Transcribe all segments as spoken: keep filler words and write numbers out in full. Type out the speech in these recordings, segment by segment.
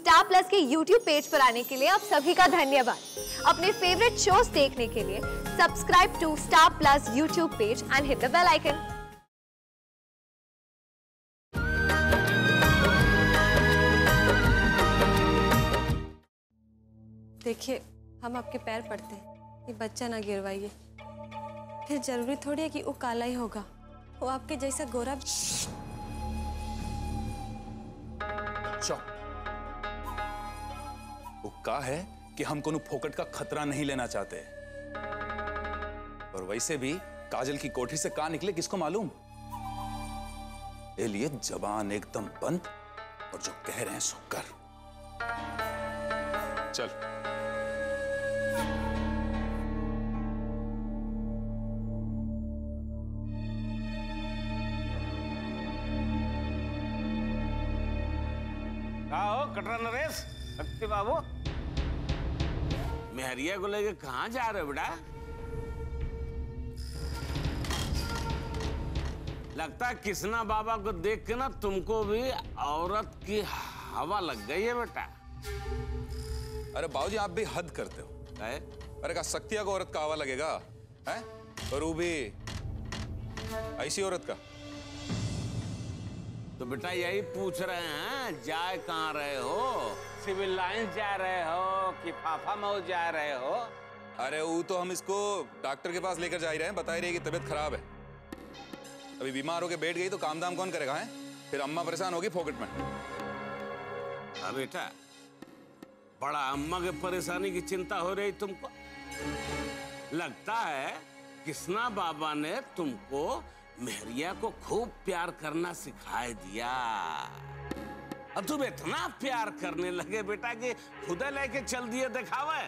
Star Plus के YouTube page पर आने के लिए आप सभी का धन्यवाद। अपने फेवरेट शोज देखने के लिए subscribe to Star Plus YouTube page and hit the bell icon. देखिए, हम आपके पैर पड़ते हैं, ये बच्चा ना गिरवाइए। फिर जरूरी थोड़ी है कि वो काला ही होगा, वो आपके जैसा गोरा। वो का है कि हम कोनो फोकट का खतरा नहीं लेना चाहते, और वैसे भी काजल की कोठी से का निकले किसको मालूम। लिए जबान एकदम बंद और जो कह रहे हैं सो कर। चल कटरा नरेश, शक्ति बाबू, मेहरिया को लेके कहाँ जा रहे बेटा? लगता है किसना बाबा को देख के ना तुमको भी औरत की हवा लग गई है बेटा। अरे बाबूजी, आप भी हद करते हो। है? अरे का शक्तिया को औरत का हवा लगेगा है? और वो भी ऐसी औरत का। तो बेटा यही पूछ रहे हैं, जा कहाँ रहे हो? सिविल लाइंस जा रहे हो कि फाफा मऊ जा रहे हो? अरे वो तो हम इसको डॉक्टर के पास लेकर जा ही रहे हैं, बता ही रही है कि तबीयत खराब है। अभी बीमार होके बैठ गई तो काम दाम कौन करेगा है? फिर अम्मा परेशान होगी फोकट में। हाँ बेटा, बड़ा अम्मा के परेशानी की चिंता हो रही तुमको। लगता है कृष्णा बाबा ने तुमको मेहरिया को खूब प्यार करना सिखा दिया। अब तुम इतना प्यार करने लगे बेटा कि खुद लेके चल दिए दिखावे।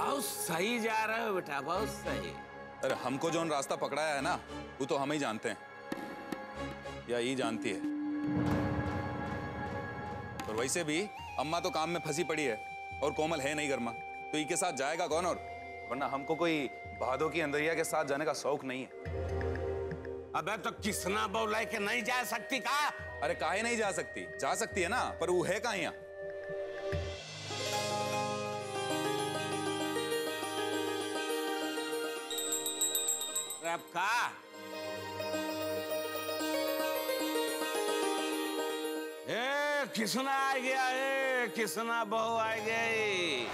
बहुत सही जा रहे हो बेटा, बहुत सही। अरे हमको जो रास्ता पकड़ाया है ना, वो तो हम ही जानते हैं या ही जानती है। और वैसे भी अम्मा तो काम में फंसी पड़ी है और कोमल है नहीं गर्मा, तो इनके साथ जाएगा कौन? और वरना हमको कोई भादो की अंदरिया के साथ जाने का शौक नहीं है। अबे तो किसना बोला कि नहीं जा सकती का? अरे काहे नहीं जा सकती, जा सकती है ना, पर वो है कहाँ यहाँ? ए किसना आ गया, ए किसना बहू आ गई।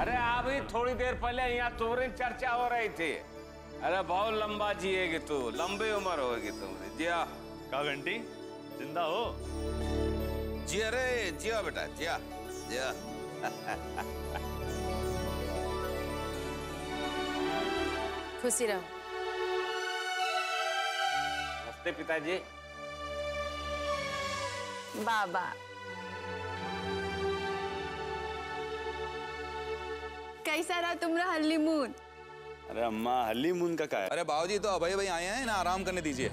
अरे अभी थोड़ी देर पहले यहाँ तुम्हारी चर्चा हो रही थी। अरे बहुत लंबा जिएगी तू, लंबी उम्र होगी तुम्हारी। जिया का घंटी जिंदा हो जी। अरे जिया बेटा, जिया जिया। खुशी रहो। नमस्ते पिताजी। बाबा कैसा रहा तुम्हारा हनीमून? अरे अम्मा, हनीमून का क्या है? अरे बाबूजी तो अभय भाई आए हैं ना, आराम करने दीजिए,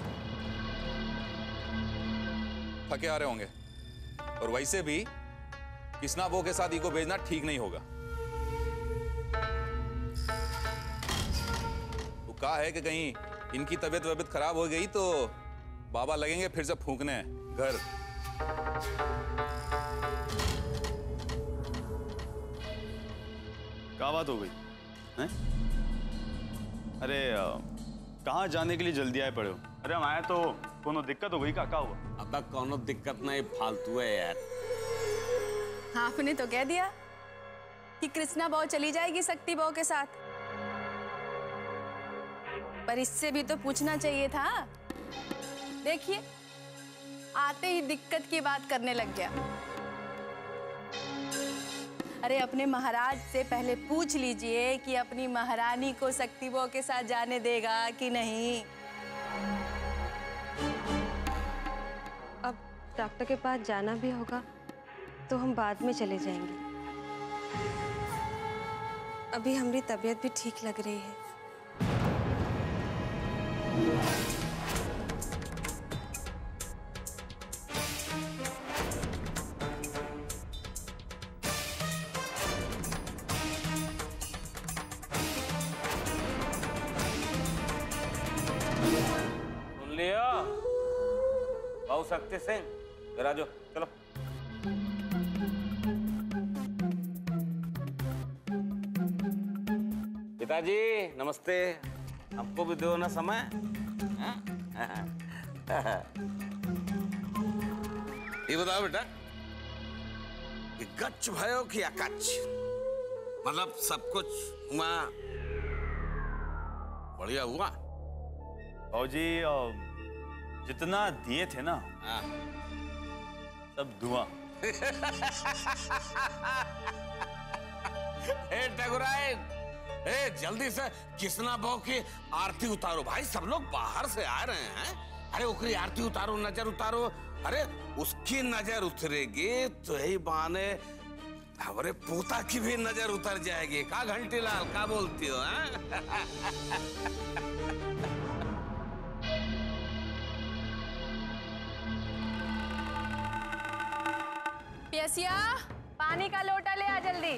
थके आ रहे होंगे। और वैसे भी किसना बो के साथ इको भेजना ठीक नहीं होगा। वो कहा है कि कहीं इनकी तबीयत वबीयत खराब हो गई तो बाबा लगेंगे फिर से फूंकने घर। क्या बात हो गई है? अरे कहाँ जाने के लिए जल्दी आए पड़े हो? अरे हम आए तो कोनो दिक्कत हो गई का? क्या हुआ? अब कोनो दिक्कत नहीं, फालतू है यार। हाँ, आपने तो कह दिया कि कृष्णा बहू चली जाएगी शक्ति बहू के साथ, पर इससे भी तो पूछना चाहिए था। देखिए, आते ही दिक्कत की बात करने लग गया। अरे अपने महाराज से पहले पूछ लीजिए कि अपनी महारानी को शक्ति बहू के साथ जाने देगा कि नहीं। अब डॉक्टर के पास जाना भी होगा तो हम बाद में चले जाएंगे, अभी हमारी तबीयत भी ठीक लग रही है। शक्ति सिंह राजो चलो। पिताजी नमस्ते, आपको भी दो ना समय। ये बताओ बेटा कि गच्छ भयो कि अकच्छ, मतलब सब कुछ हुआ बढ़िया हुआ? भाजी जितना दिए थे ना सब धुआं। हे टगराइन, हे जल्दी से किसना बो की आरती उतारो भाई, सब लोग बाहर से आ रहे हैं। अरे उकरी आरती उतारो, नजर उतारो। अरे उसकी नजर उतरेगी तो यही बहाने हमारे पोता की भी नजर उतर जाएगी। का घंटीलाल का बोलती हो? प्यासिया, पानी का लोटा ले आ जल्दी।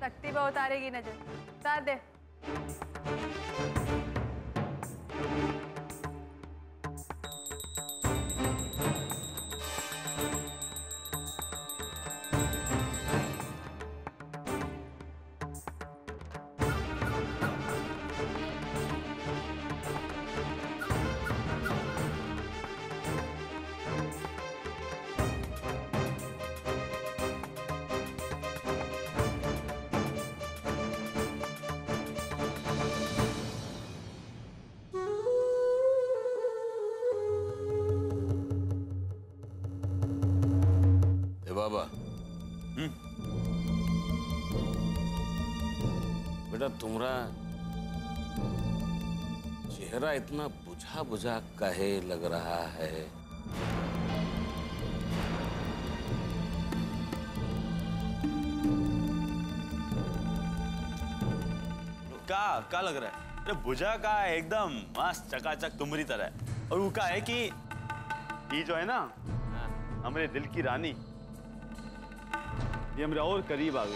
शक्ति बहुत उतारेगी नजर, उतार दे। बाबा, बेटा तुम्हारा चेहरा इतना बुझा बुझा काहे लग रहा है? का का लग रहा है? अरे बुझा का एकदम मस्त चकाचक तुम्हारी तरह। और वो का है कि ये जो है ना हमारे दिल की रानी, ये हमरा और करीब आ गई।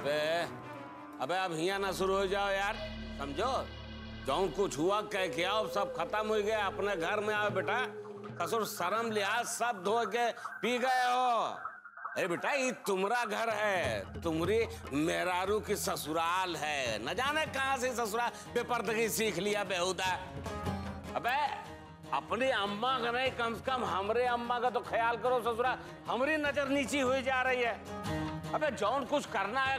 अबे अबे अब हिया ना शुरू हो जाओ यार, समझो? जौन कुछ हुआ कह के आओ, सब खत्म हो गया, अपने घर में आओ बेटा। कसुर शर्म लिहाज सब धो के पी गए हो। अरे बेटा ये तुम्हारा घर है, तुम्हारी मेहरारू की ससुराल है। न जाने कहां से ससुराल बेपर्दगी सीख लिया बेहुदा। अबे अपनी अम्मा का नहीं, कम से कम हमरे अम्मा का तो ख्याल करो ससुराल। हमारी नजर नीची हुई जा रही है। अबे जौन कुछ करना है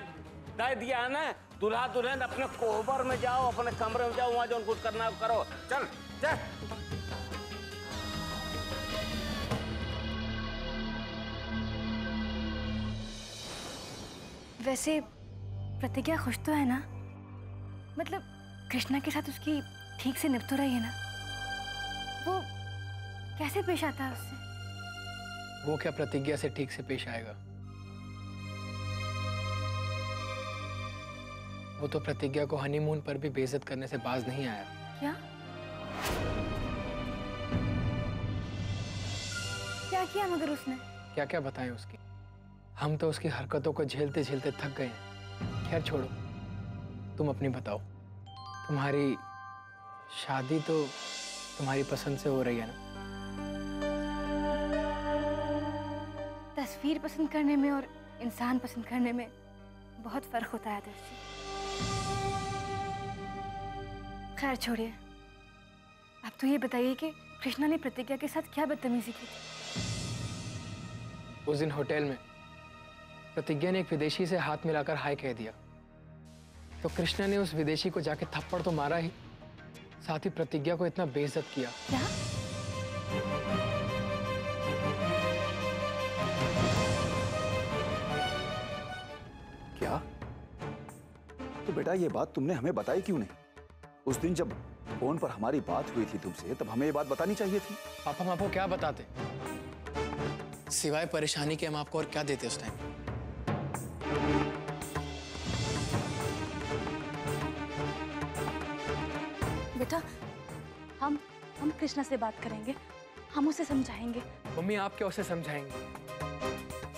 तय दिया है ना, दुल्हा दुल्हन अपने कोहबर में जाओ, अपने कमरे में जाओ, वहां जौन कुछ करना है करो। चल चल वैसे प्रतिज्ञा खुश तो है ना, मतलब कृष्णा के साथ उसकी ठीक से निपट तो रही है ना? वो कैसे पेश आता है उससे? वो क्या प्रतिज्ञा से ठीक से पेश आएगा? वो तो प्रतिज्ञा को हनीमून पर भी बेइज्जत करने से बाज नहीं आया। क्या क्या किया मगर उसने? क्या क्या बताएं उसकी? हम तो उसकी हरकतों को झेलते झेलते थक गए हैं। खैर छोड़ो, तुम अपनी बताओ, तुम्हारी शादी तो तुम्हारी पसंद से हो रही है ना? तस्वीर पसंद करने में और इंसान पसंद करने में बहुत फर्क होता है दरअसल। खैर छोड़िए, अब तो ये बताइए कि कृष्णा ने प्रतिज्ञा के साथ क्या बदतमीजी की थी? उस दिन होटल में प्रतिज्ञा ने एक विदेशी से हाथ मिलाकर हाय कह दिया, तो कृष्णा ने उस विदेशी को जाके थप्पड़ तो मारा ही, साथ ही प्रतिज्ञा को इतना बेइज्जत किया। क्या? क्या? तो बेटा ये बात तुमने हमें बताई क्यों नहीं? उस दिन जब फोन पर हमारी बात हुई थी तुमसे तब हमें ये बात बतानी चाहिए थी। पापा हम आपको क्या बताते, सिवाय परेशानी के हम आपको और क्या देते उस टाइम। बेटा हम हम कृष्णा से बात करेंगे, हम उसे समझाएंगे। मम्मी आप क्या उसे समझाएंगे?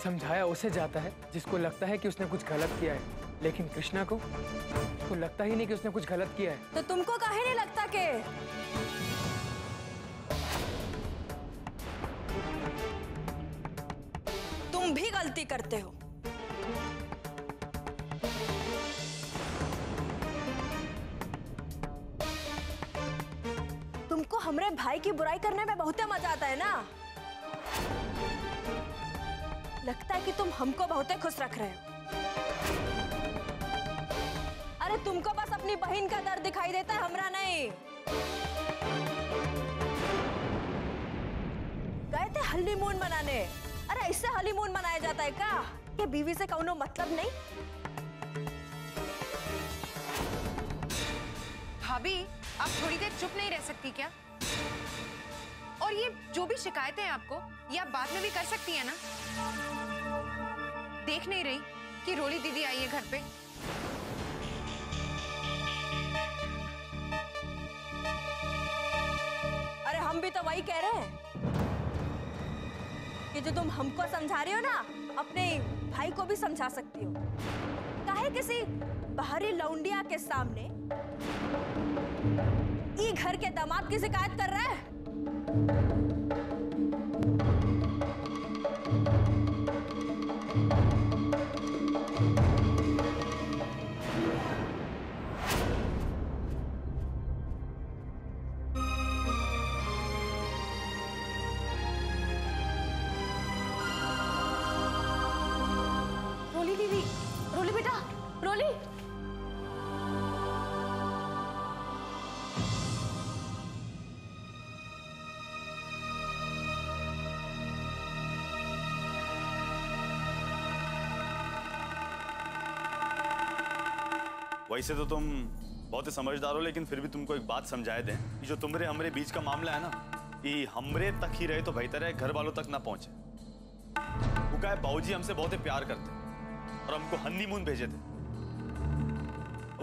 समझाया उसे जाता है जिसको लगता है कि उसने कुछ गलत किया है, लेकिन कृष्णा को उसको लगता ही नहीं कि उसने कुछ गलत किया है। तो तुमको काहे नहीं लगता के? तुम भी गलती करते हो। तुमको हमरे भाई की बुराई करने में बहुत मजा आता है ना? लगता है कि तुम हमको बहुत खुश रख रहे हो। अरे तुमको बस अपनी बहन का दर्द दिखाई देता है, हमरा नहीं। गए थे हनीमून मनाने, अरे इससे हनीमून मनाया जाता है क्या? ये बीवी से कौनो मतलब नहीं। भाभी आप थोड़ी देर चुप नहीं रह सकती क्या? और ये जो भी शिकायतें हैं आपको, ये आप बाद में भी कर सकती हैं ना? देख नहीं रही कि रोली दीदी आई है घर पे? अरे हम भी तो वही कह रहे हैं कि जो तुम हमको समझा रहे हो ना, अपने भाई को भी समझा सकती हो। काहे किसी बाहरी लौंडिया के सामने ये घर के दामाद की शिकायत कर रहा है? रोली दीदी, रोली बेटा, रोली। वैसे तो तुम बहुत ही समझदार हो, लेकिन फिर भी तुमको एक बात समझाए दें कि जो तुमरे हमरे बीच का मामला है ना, कि हमरे तक ही रहे तो बेहतर है, घर वालों तक ना पहुंचे। वो कहे बाबूजी हमसे बहुत ही प्यार करते और हमको हनीमून भेजे थे।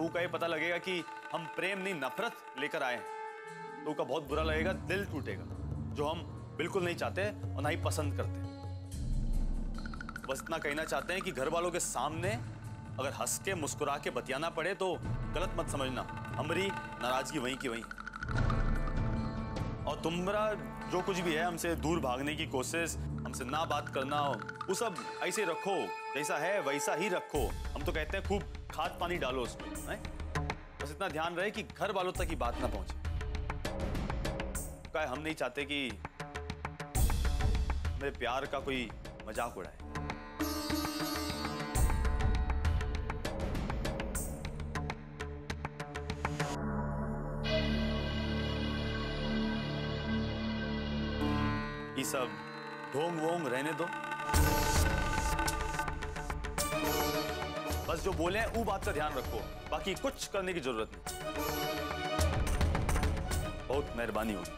वो कहे पता लगेगा कि हम प्रेम नहीं नफरत लेकर आए हैं तो उनका बहुत बुरा लगेगा, दिल टूटेगा, जो हम बिल्कुल नहीं चाहते और ना ही पसंद करते। बस इतना कहना चाहते हैं कि घर वालों के सामने अगर हंस के मुस्कुरा के बतियाना पड़े तो गलत मत समझना, हमारी नाराजगी वहीं की वहीं। और तुम्हारा जो कुछ भी है, हमसे दूर भागने की कोशिश, हमसे ना बात करना, वो सब ऐसे रखो, जैसा है वैसा ही रखो। हम तो कहते हैं खूब खाद पानी डालो उसमें, बस इतना ध्यान रहे कि घर वालों तक ही बात ना पहुंचे। क्या हम नहीं चाहते कि मेरे प्यार का कोई मजाक उड़ाए। ये सब ढोंग वोंग रहने दो, बस जो बोले हैं वो बात का ध्यान रखो, बाकी कुछ करने की जरूरत नहीं। बहुत मेहरबानी होगी।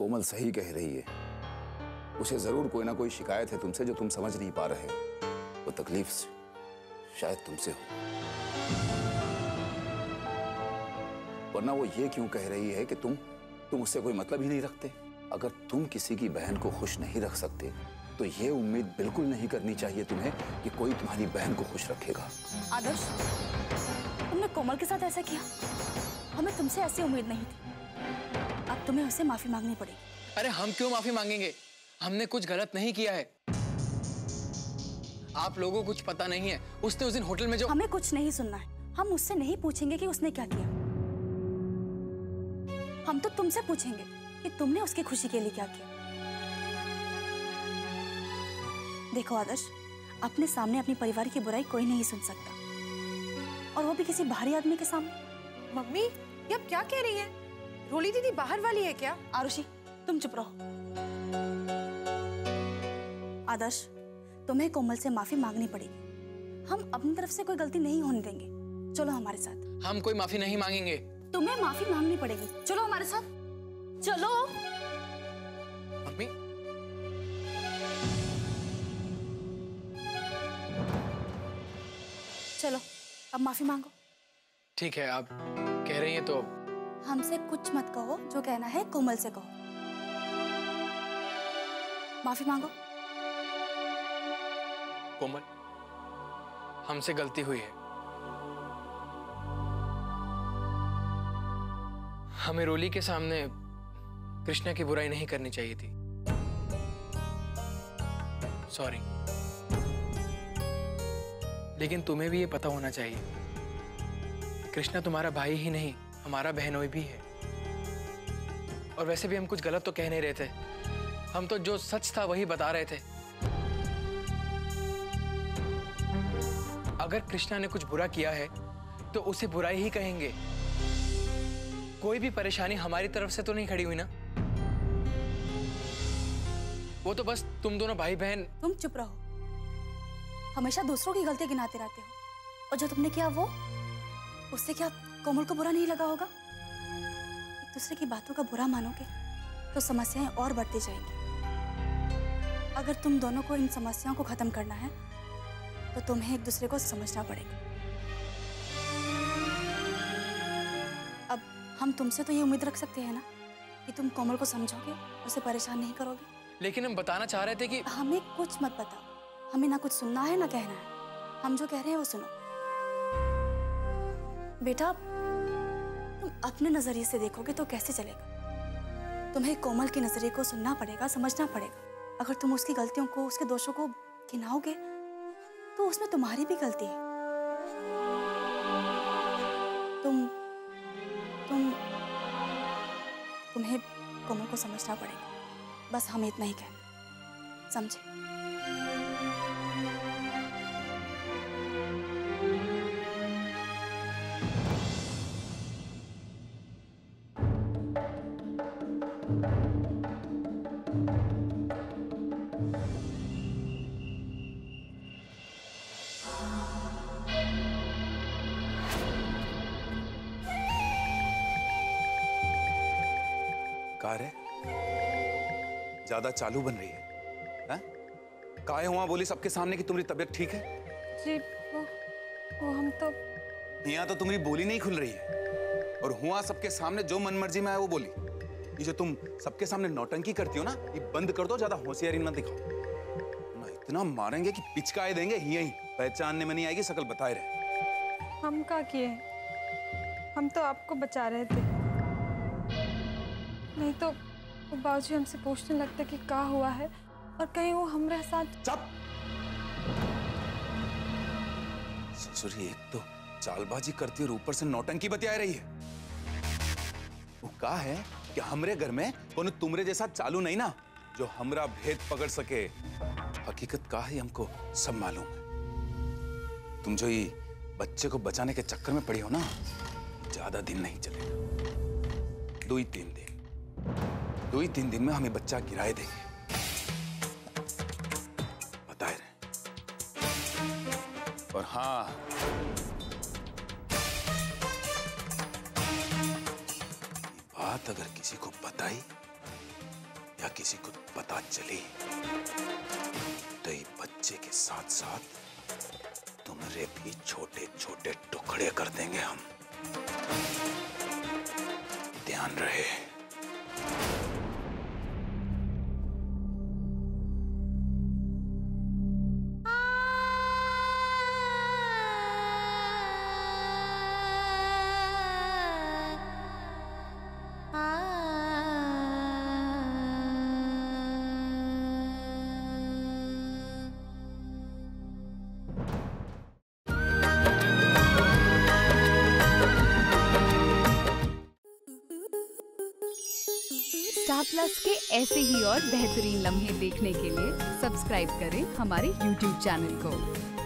कोमल सही कह रही है, उसे जरूर कोई ना कोई शिकायत है तुमसे जो तुम समझ नहीं पा रहे हो। वो तकलीफ शायद तुमसे हो, वरना वो ये क्यों कह रही है कि तुम तुम उससे कोई मतलब ही नहीं रखते? अगर तुम किसी की बहन को खुश नहीं रख सकते तो ये उम्मीद बिल्कुल नहीं करनी चाहिए तुम्हें कि कोई तुम्हारी बहन को खुश रखेगा। आदर्श, तुमने कोमल के साथ ऐसा किया, हमें तुमसे ऐसी उम्मीद नहीं थी। अब तुम्हें उससे माफी मांगनी पड़ेगी। अरे हम क्यों माफी मांगेंगे, हमने कुछ गलत नहीं किया है। आप लोगों को कुछ पता नहीं है, उसने उस दिन होटल में जो, हमें कुछ नहीं सुनना है। हम उससे नहीं पूछेंगे कि उसने क्या किया, हम तो तुमसे पूछेंगे कि तुमने उसकी खुशी के लिए क्या किया। देखो आदर्श, अपने सामने अपने परिवार की बुराई कोई नहीं सुन सकता, और वो भी किसी बाहरी आदमी के सामने। मम्मी, ये अब क्या कह रही है? रोली दीदी बाहर वाली है क्या? आरुषि, तुम चुप रहो। आदर्श, तुम्हें कोमल से माफी मांगनी पड़ेगी। हम अपनी तरफ से कोई गलती नहीं होने देंगे। चलो हमारे साथ। हम कोई माफी नहीं मांगेंगे। तुम्हें माफी मांगनी पड़ेगी। चलो हमारे साथ, चलो। मम्मी, चलो अब माफी मांगो। ठीक है, आप कह रही हैं तो। हमसे कुछ मत कहो, जो कहना है कोमल से कहो। माफी मांगो। कोमल, हमसे गलती हुई है। हमें रोली के सामने कृष्णा की बुराई नहीं करनी चाहिए थी। सॉरी, लेकिन तुम्हें भी ये पता होना चाहिए, कृष्णा तुम्हारा भाई ही नहीं, हमारा बहनोई भी है। और वैसे भी हम कुछ गलत तो कह नहीं रहे थे, हम तो जो सच था वही बता रहे थे। अगर कृष्णा ने कुछ बुरा किया है तो उसे बुराई ही कहेंगे। कोई भी परेशानी हमारी तरफ से तो नहीं खड़ी हुई ना। वो तो बस तुम दोनों भाई बहन। तुम चुप रहो। हमेशा दूसरों की गलती गिनाते रहते हो, और जो तुमने किया वो, उससे क्या कोमल को बुरा नहीं लगा होगा? एक दूसरे की बातों का बुरा मानोगे तो समस्याएं और बढ़ती जाएंगी। अगर तुम दोनों को इन समस्याओं को खत्म करना है तो तुम्हें एक दूसरे को समझना पड़ेगा। अब हम तुमसे तो ये उम्मीद रख सकते हैं ना कि तुम कोमल को समझोगे, उसे परेशान नहीं करोगे। लेकिन हम बताना चाह रहे थे कि हमें कुछ मत बताओ। हमें ना कुछ सुनना है ना कहना है। हम जो कह रहे हैं वो सुनो। बेटा, तुम अपने नजरिए से देखोगे तो कैसे चलेगा? तुम्हें कोमल के नजरिए को सुनना पड़ेगा, समझना पड़ेगा। अगर तुम उसकी गलतियों को, उसके दोषों को गिनाओगे तो उसमें तुम्हारी भी गलती है। तुम तुम तुम्हें कोमल को समझना पड़ेगा। बस हमें इतना ही कहना, समझे? कार है, ज्यादा चालू बन रही है, है? काहे हुआ बोली सबके सामने कि तुम्हारी तबीयत ठीक है? जी, वो, वो हम तो यहाँ तो तुम्हारी बोली नहीं खुल रही है, और हुआ सबके सामने जो मनमर्जी में आया वो बोली। ये जो तुम सबके सामने नौटंकी करती हो ना, ये बंद कर दो। ज्यादा होशियारी मत दिखाओ ना, इतना मारेंगे कि पिचकाए देंगे। यहीं पहचानने में नहीं आएगी, शकल बताए रहे। हम क्या किए? हम तो आपको बचा रहे थे, नहीं तो वो बाबूजी हमसे पूछने लगता कि क्या हुआ है, और कहीं वो हमारे साथ। चुप। ससुरी एक तो चालबाजी करती है और ऊपर से नौटंकी बतिया रही है। वो क्या है कि हमरे घर में कोनो तुमरे जैसा चालू नहीं ना जो हमरा भेद पकड़ सके। हकीकत क्या है हमको सब मालूम है। तुम जो ये बच्चे को बचाने के चक्कर में पड़ी हो ना, ज्यादा दिन नहीं चलेगा। दो ही तीन दिन दो ही तीन दिन में हमें बच्चा गिराए देंगे, बताए रहे। और हाँ, बात अगर किसी को बताई या किसी को पता चली तो ये बच्चे के साथ साथ तुम्हारे भी छोटे छोटे टुकड़े कर देंगे हम, ध्यान रहे। प्लस के ऐसे ही और बेहतरीन लम्हे देखने के लिए सब्सक्राइब करें हमारे यूट्यूब चैनल को।